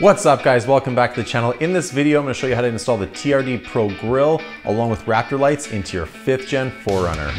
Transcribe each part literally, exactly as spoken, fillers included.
What's up guys, welcome back to the channel. In this video, I'm gonna show you how to install the T R D Pro grill along with Raptor lights into your fifth gen four runner.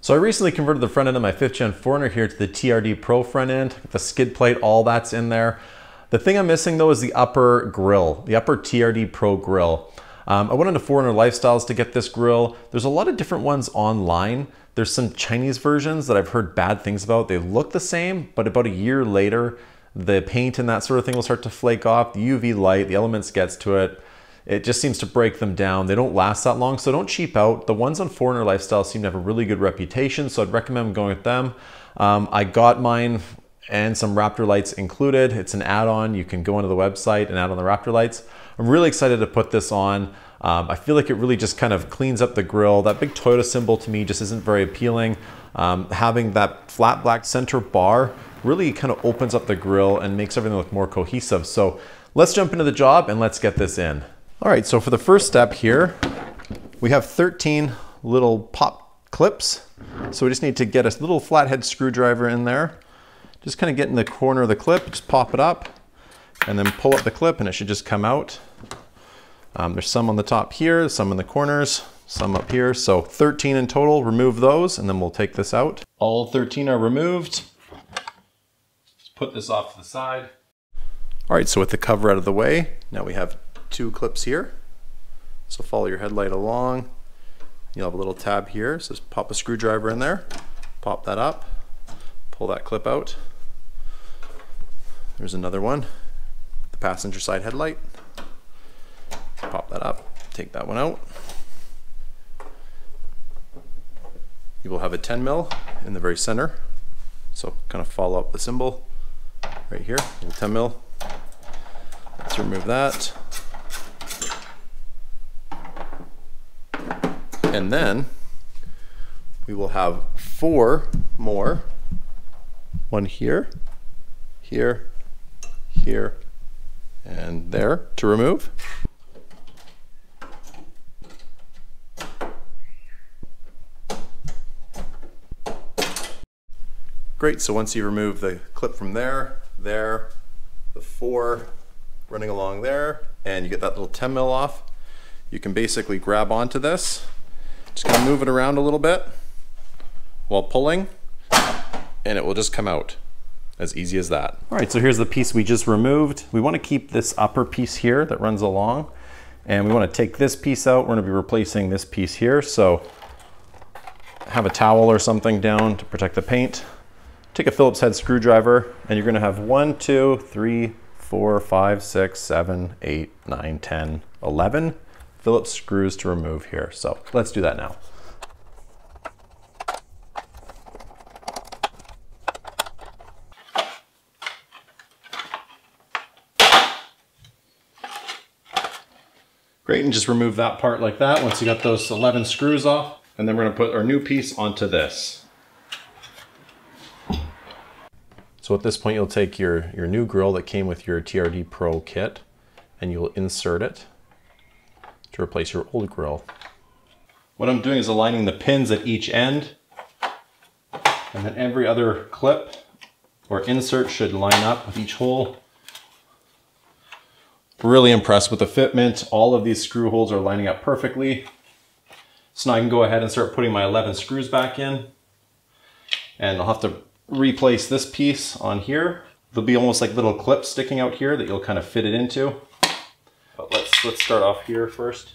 So I recently converted the front end of my fifth gen four runner here to the T R D Pro front end, the skid plate, all that's in there. The thing I'm missing though is the upper grill, the upper T R D Pro grill. Um, I went into four runner Lifestyles to get this grill. There's a lot of different ones online. There's some Chinese versions that I've heard bad things about. They look the same, but about a year later, the paint and that sort of thing will start to flake off, the U V light, the elements gets to it. It just seems to break them down. They don't last that long, so don't cheap out. The ones on four runner Lifestyles seem to have a really good reputation, so I'd recommend going with them. Um, I got mine and some Raptor lights included. It's an add-on. You can go onto the website and add on the Raptor lights. I'm really excited to put this on. Um, I feel like it really just kind of cleans up the grill. That big Toyota symbol to me just isn't very appealing. Um, having that flat black center bar really kind of opens up the grill and makes everything look more cohesive. So let's jump into the job and let's get this in. All right, so for the first step here, we have thirteen little pop clips. So we just need to get a little flathead screwdriver in there. Just kind of get in the corner of the clip, just pop it up, and then pull up the clip and it should just come out. Um, there's some on the top here, some in the corners, some up here. So thirteen in total, remove those, and then we'll take this out. All thirteen are removed. Just put this off to the side. All right, so with the cover out of the way, now we have two clips here. So follow your headlight along. You'll have a little tab here. So just pop a screwdriver in there, pop that up, pull that clip out. There's another one, the passenger side headlight. Pop that up, take that one out. You will have a ten mil in the very center. So kind of follow up the symbol right here, little ten mil. Let's remove that. And then we will have four more. One here, here, here, and there to remove. Great, so once you remove the clip from there, there, the four running along there, and you get that little ten mil off, you can basically grab onto this, just gonna move it around a little bit while pulling, and it will just come out. As easy as that. All right, so here's the piece we just removed. We want to keep this upper piece here that runs along, and we want to take this piece out. We're going to be replacing this piece here, so have a towel or something down to protect the paint. Take a Phillips head screwdriver, and you're going to have one, two, three, four, five, six, seven, eight, nine, ten, eleven Phillips screws to remove here. So let's do that now. Great, and just remove that part like that once you got those eleven screws off, and then we're gonna put our new piece onto this. So at this point, you'll take your, your new grill that came with your T R D Pro kit, and you'll insert it to replace your old grill. What I'm doing is aligning the pins at each end, and then every other clip or insert should line up with each hole. Really impressed with the fitment. All of these screw holes are lining up perfectly. So now I can go ahead and start putting my eleven screws back in. And I'll have to replace this piece on here. There'll be almost like little clips sticking out here that you'll kind of fit it into. But let's, let's start off here first.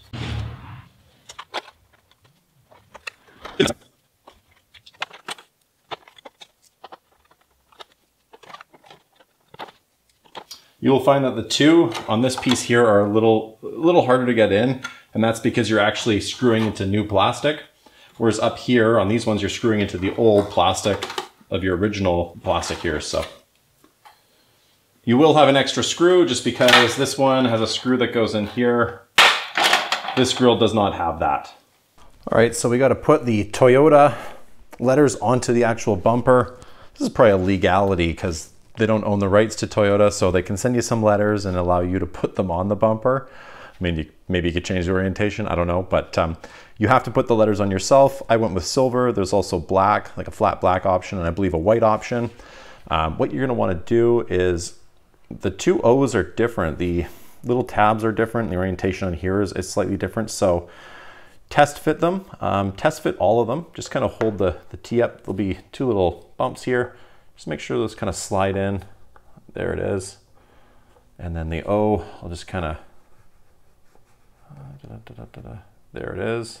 You'll find that the two on this piece here are a little, a little harder to get in, and that's because you're actually screwing into new plastic, whereas up here on these ones, you're screwing into the old plastic of your original plastic here, so. You will have an extra screw just because this one has a screw that goes in here. This grill does not have that. All right, so we got to put the Toyota letters onto the actual bumper. This is probably a legality because they don't own the rights to Toyota, so they can send you some letters and allow you to put them on the bumper. I mean, you, maybe you could change the orientation, I don't know, but um, you have to put the letters on yourself. I went with silver. There's also black, like a flat black option, and I believe a white option. Um, what you're gonna wanna do is, the two O's are different. The little tabs are different. The orientation on here is, is slightly different. So test fit them, um, test fit all of them. Just kind of hold the, the T up. There'll be two little bumps here. Just make sure those kind of slide in. There it is. And then the O, I'll just kind of, uh, there it is.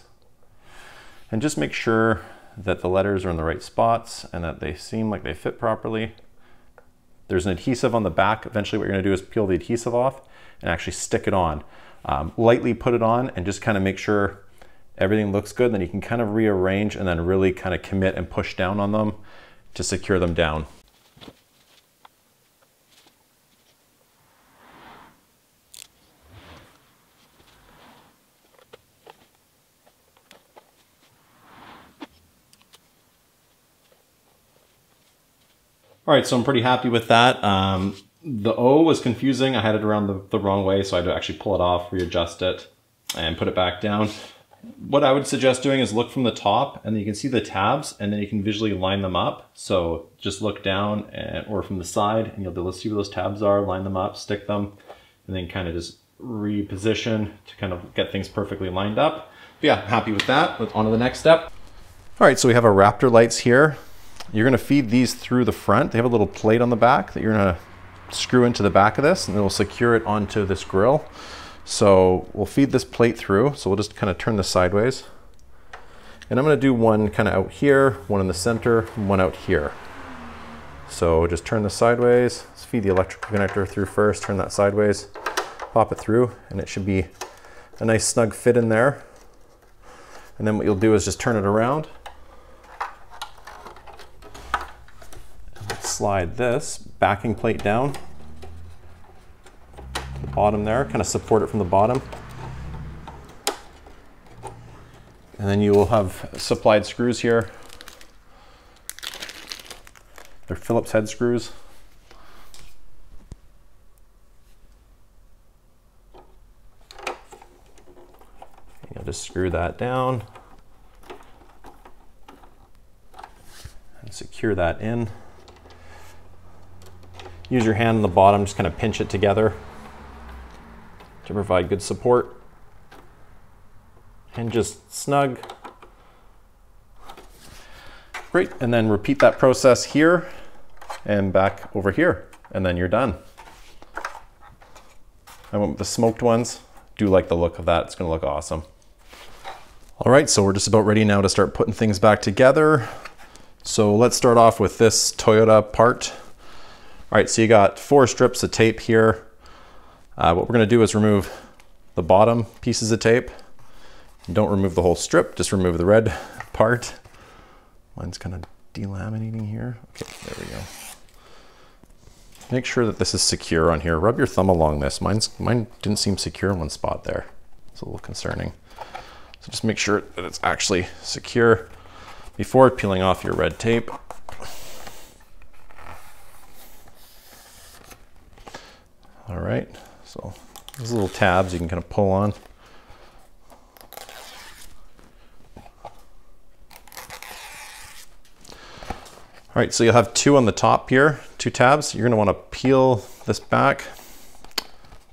And just make sure that the letters are in the right spots and that they seem like they fit properly. There's an adhesive on the back. Eventually what you're gonna do is peel the adhesive off and actually stick it on. Um, lightly put it on and just kind of make sure everything looks good. Then you can kind of rearrange and then really kind of commit and push down on them to secure them down. All right, so I'm pretty happy with that. Um, the O was confusing. I had it around the, the wrong way, so I had to actually pull it off, readjust it, and put it back down. What I would suggest doing is look from the top, and then you can see the tabs, and then you can visually line them up. So just look down and, or from the side, and you'll be able to see where those tabs are, line them up, stick them, and then kind of just reposition to kind of get things perfectly lined up. But yeah, happy with that. Let's on to the next step. All right, so we have our Raptor lights here. You're gonna feed these through the front. They have a little plate on the back that you're gonna screw into the back of this, and it'll secure it onto this grill. So we'll feed this plate through. So we'll just kind of turn this sideways. And I'm gonna do one kind of out here, one in the center, and one out here. So just turn this sideways. Let's feed the electrical connector through first, turn that sideways, pop it through, and it should be a nice snug fit in there. And then what you'll do is just turn it around. Slide this backing plate down to the bottom there, kind of support it from the bottom. And then you will have supplied screws here. They're Phillips head screws. You'll just screw that down and secure that in. Use your hand on the bottom, just kind of pinch it together to provide good support. And just snug. Great, and then repeat that process here and back over here, and then you're done. I went with the smoked ones. Do like the look of that, it's gonna look awesome. All right, so we're just about ready now to start putting things back together. So let's start off with this Toyota part. All right, so you got four strips of tape here. Uh, what we're gonna do is remove the bottom pieces of tape. And don't remove the whole strip, just remove the red part. Mine's kind of delaminating here. Okay, there we go. Make sure that this is secure on here. Rub your thumb along this. Mine's, mine didn't seem secure in one spot there. It's a little concerning. So just make sure that it's actually secure before peeling off your red tape. All right, so those little tabs you can kind of pull on. All right, so you'll have two on the top here, two tabs. You're gonna wanna peel this back.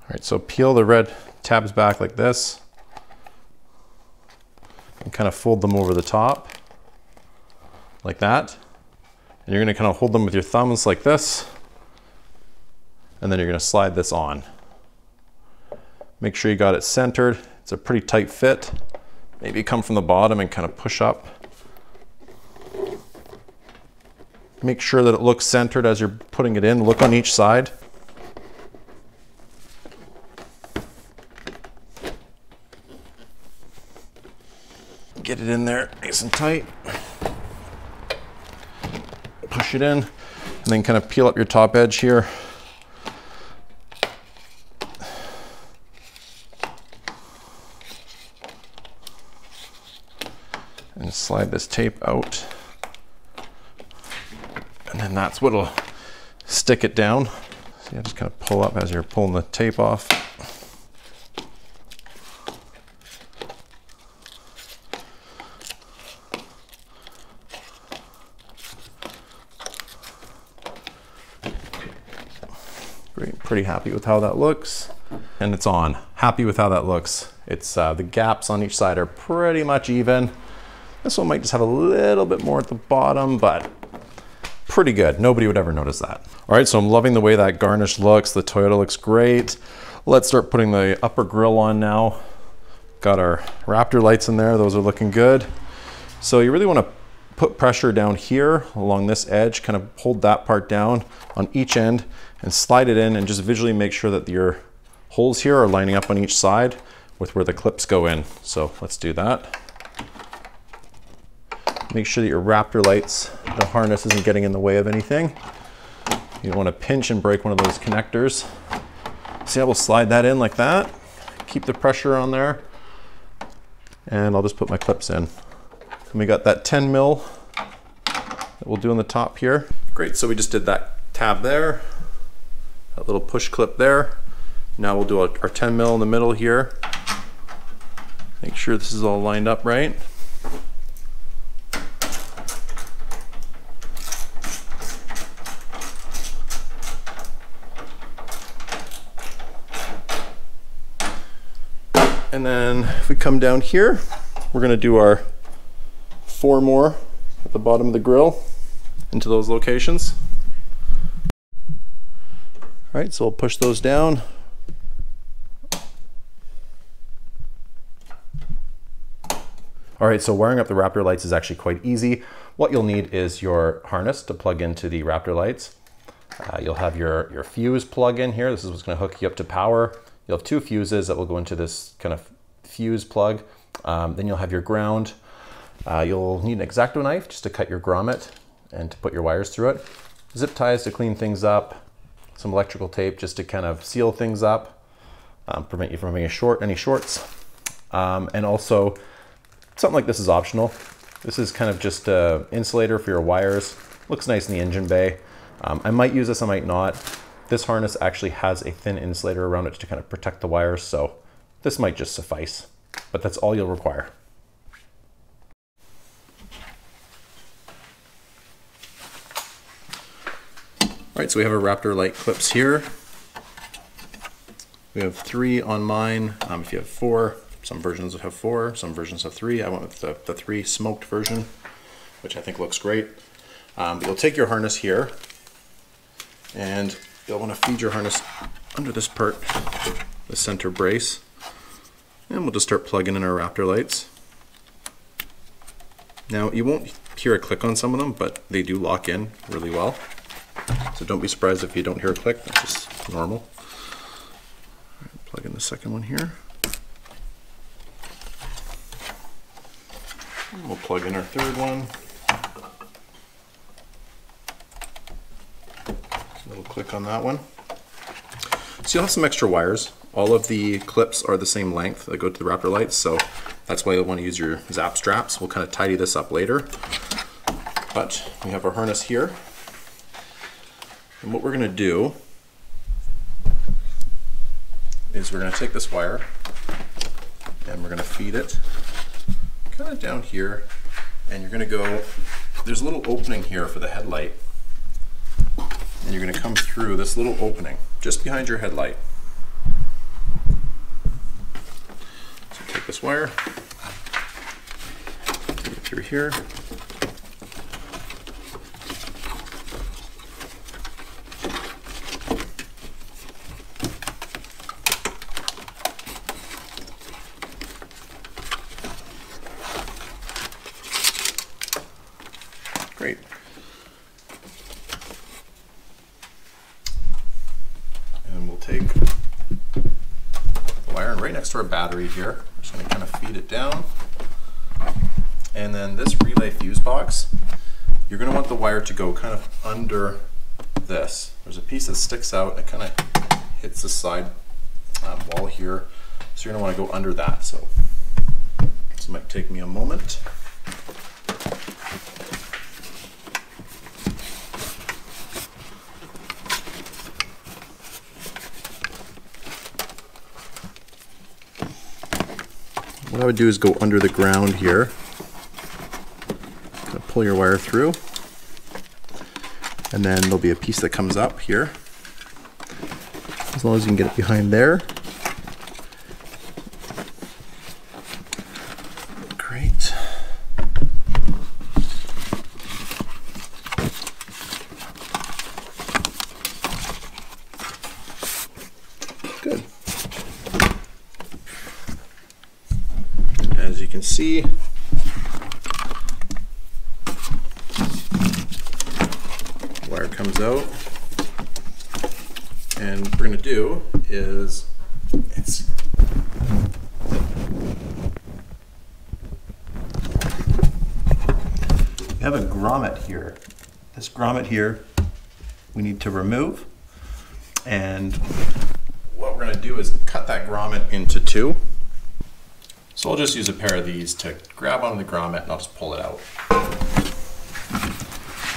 All right, so peel the red tabs back like this and kind of fold them over the top like that. And you're gonna kind of hold them with your thumbs like this. And then you're gonna slide this on. Make sure you got it centered. It's a pretty tight fit. Maybe come from the bottom and kind of push up. Make sure that it looks centered as you're putting it in. Look on each side. Get it in there nice and tight. Push it in and then kind of peel up your top edge here. Slide this tape out, and then that's what'll stick it down. So you just kind of pull up as you're pulling the tape off. Great, pretty happy with how that looks. And it's on, happy with how that looks. It's uh, the gaps on each side are pretty much even. This one might just have a little bit more at the bottom, but pretty good. Nobody would ever notice that. All right, so I'm loving the way that garnish looks. The Toyota looks great. Let's start putting the upper grille on now. Got our Raptor lights in there. Those are looking good. So you really want to put pressure down here along this edge, kind of hold that part down on each end and slide it in, and just visually make sure that your holes here are lining up on each side with where the clips go in. So let's do that. Make sure that your Raptor lights, the harness isn't getting in the way of anything. You don't want to pinch and break one of those connectors. See how we'll slide that in like that, keep the pressure on there, and I'll just put my clips in. And we got that ten mil that we'll do on the top here. Great, so we just did that tab there, that little push clip there. Now we'll do our ten mil in the middle here. Make sure this is all lined up right. And then if we come down here, we're gonna do our four more at the bottom of the grill into those locations. All right, so we'll push those down. All right, so wiring up the Raptor lights is actually quite easy. What you'll need is your harness to plug into the Raptor lights. Uh, you'll have your, your fuse plug in here. This is what's gonna hook you up to power. You'll have two fuses that will go into this kind of fuse plug. Um, then you'll have your ground. Uh, you'll need an X-Acto knife just to cut your grommet and to put your wires through it. Zip ties to clean things up. Some electrical tape just to kind of seal things up, um, prevent you from having a short, any shorts. Um, and also, something like this is optional. This is kind of just an insulator for your wires. Looks nice in the engine bay. Um, I might use this, I might not. This harness actually has a thin insulator around it to kind of protect the wires, so this might just suffice, but that's all you'll require. All right, so we have our Raptor light clips here. We have three on mine. Um, if you have four, some versions have four, some versions have three. I went with the, the three smoked version, which I think looks great. Um, but you'll take your harness here, and you'll want to feed your harness under this part, the center brace, and we'll just start plugging in our Raptor lights. Now, you won't hear a click on some of them, but they do lock in really well. So don't be surprised if you don't hear a click, that's just normal. All right, plug in the second one here. And we'll plug in our third one. A little click on that one. So you'll have some extra wires. All of the clips are the same length that go to the Raptor lights, so that's why you'll want to use your zap straps. We'll kind of tidy this up later. But we have our harness here. And what we're going to do is we're going to take this wire and we're going to feed it kind of down here, and you're going to go, there's a little opening here for the headlight, and you're going to come through this little opening just behind your headlight. So take this wire, take it through here. Great. And we'll take the wire, and right next to our battery here, we're just going to kind of feed it down. And then this relay fuse box, you're going to want the wire to go kind of under this. There's a piece that sticks out, and it kind of hits the side um, wall here. So you're going to want to go under that. So this might take me a moment. What I would do is go under the ground here, pull your wire through, and then there'll be a piece that comes up here, as long as you can get it behind there. Great. Good. As you can see, wire comes out. And what we're going to do is, it's, we have a grommet here. This grommet here we need to remove. And what we're going to do is cut that grommet into two. So I'll just use a pair of these to grab onto the grommet and I'll just pull it out.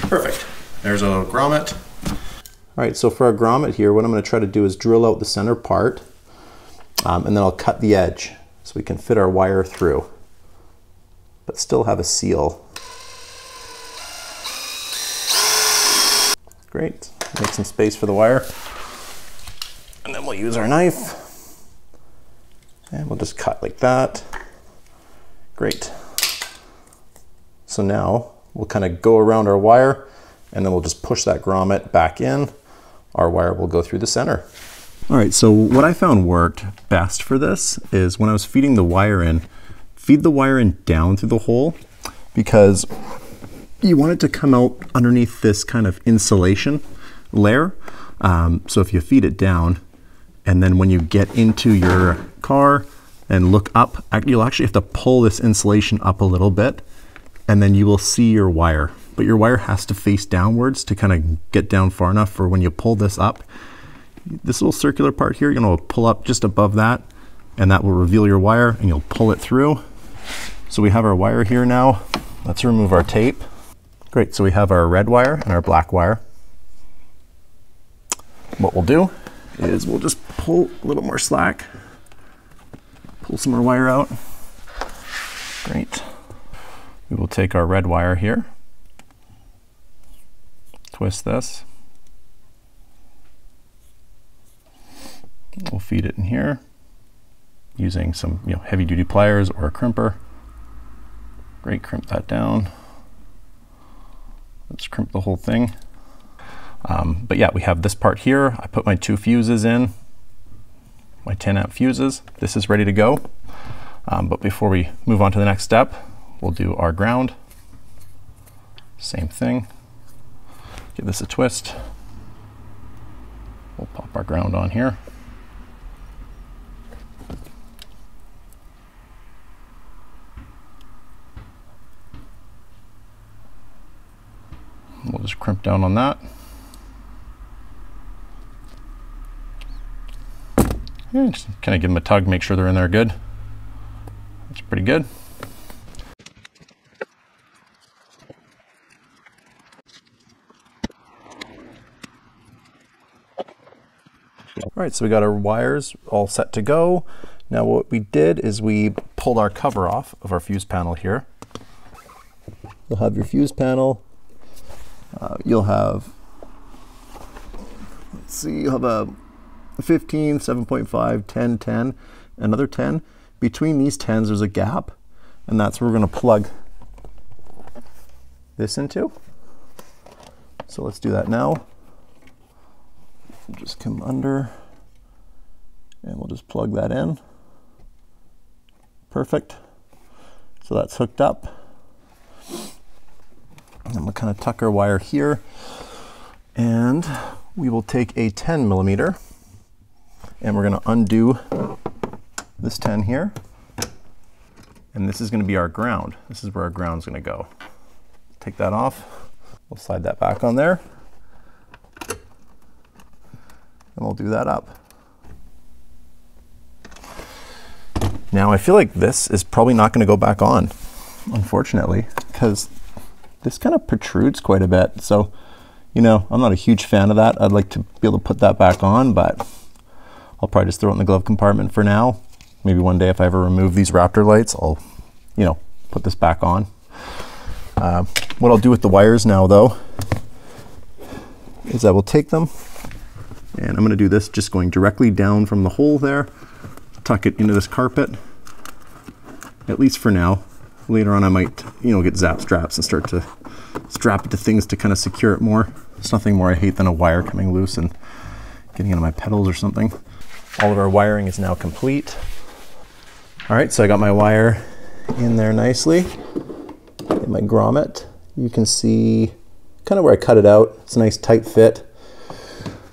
Perfect. There's a little grommet. All right, so for our grommet here, what I'm gonna try to do is drill out the center part, um, and then I'll cut the edge so we can fit our wire through, but still have a seal. Great, make some space for the wire. And then we'll use our knife, and we'll just cut like that. Great. So now we'll kind of go around our wire, and then we'll just push that grommet back in. Our wire will go through the center. All right, so what I found worked best for this is when I was feeding the wire in, feed the wire in down through the hole, because you want it to come out underneath this kind of insulation layer. Um, so if you feed it down, and then when you get into your car and look up, you'll actually have to pull this insulation up a little bit, and then you will see your wire. But your wire has to face downwards to kind of get down far enough for when you pull this up. This little circular part here, you're gonna pull up just above that, and that will reveal your wire, and you'll pull it through. So we have our wire here now. Let's remove our tape. Great, so we have our red wire and our black wire. What we'll do is we'll just pull a little more slack, pull some more wire out. Great. We will take our red wire here, twist this, we'll feed it in here using some you know, heavy duty pliers or a crimper. Great, crimp that down. Let's crimp the whole thing. Um, but yeah, we have this part here. I put my two fuses in, my ten amp fuses. This is ready to go. Um, but before we move on to the next step, we'll do our ground, same thing. Give this a twist. We'll pop our ground on here. We'll just crimp down on that. And just kind of give them a tug, make sure they're in there good. That's pretty good. All right, so we got our wires all set to go. Now what we did is we pulled our cover off of our fuse panel here. You'll have your fuse panel. Uh, you'll have, let's see, you'll have a fifteen, seven point five, ten, ten, another ten. Between these tens, there's a gap, and that's where we're gonna plug this into. So let's do that now. We'll just come under, and we'll just plug that in. Perfect. So that's hooked up. And we'll kind of tuck our wire here, and we will take a ten millimeter, and we're going to undo this ten here, and this is going to be our ground. This is where our ground's going to go. Take that off. We'll slide that back on there. And we'll do that up. Now I feel like this is probably not going to go back on, unfortunately, because this kind of protrudes quite a bit. So, you know, I'm not a huge fan of that. I'd like to be able to put that back on, but I'll probably just throw it in the glove compartment for now. Maybe one day if I ever remove these Raptor lights, I'll, you know, put this back on. Uh, what I'll do with the wires now though, is I will take them, And I'm going to do this just going directly down from the hole there, tuck it into this carpet, at least for now. Later on I might, you know, get zap straps and start to strap it to things to kind of secure it more. There's nothing more I hate than a wire coming loose and getting into my pedals or something. All of our wiring is now complete. All right, so I got my wire in there nicely. Get my grommet. You can see kind of where I cut it out. It's a nice tight fit.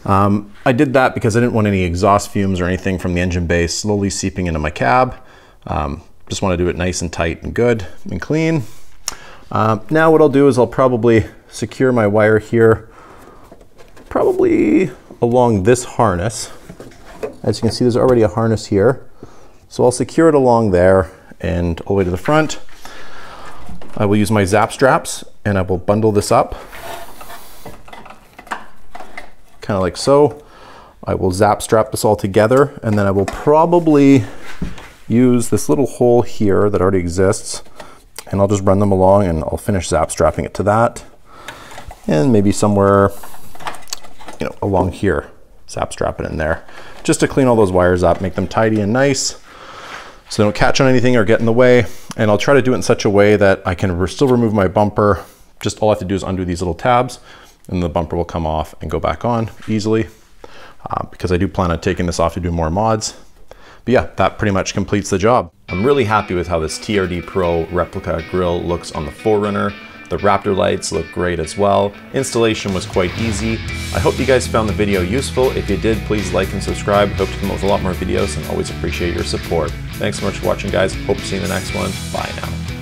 Um, I did that because I didn't want any exhaust fumes or anything from the engine bay slowly seeping into my cab. Um, just want to do it nice and tight and good and clean. Um, now what I'll do is I'll probably secure my wire here, probably along this harness. As you can see, there's already a harness here. So I'll secure it along there and all the way to the front. I will use my zap straps and I will bundle this up. Kind of like so. I will zap strap this all together, and then I will probably use this little hole here that already exists, and I'll just run them along and I'll finish zap strapping it to that. And maybe somewhere, you know, along here, zap strap it in there. Just to clean all those wires up, make them tidy and nice so they don't catch on anything or get in the way. And I'll try to do it in such a way that I can re- still remove my bumper. Just all I have to do is undo these little tabs and the bumper will come off and go back on easily, uh, because I do plan on taking this off to do more mods. But yeah, that pretty much completes the job. I'm really happy with how this T R D Pro replica grille looks on the four runner. The Raptor lights look great as well. Installation was quite easy. I hope you guys found the video useful. If you did, please like and subscribe. Hope to come up with a lot more videos and always appreciate your support. Thanks so much for watching, guys. Hope to see you in the next one. Bye now.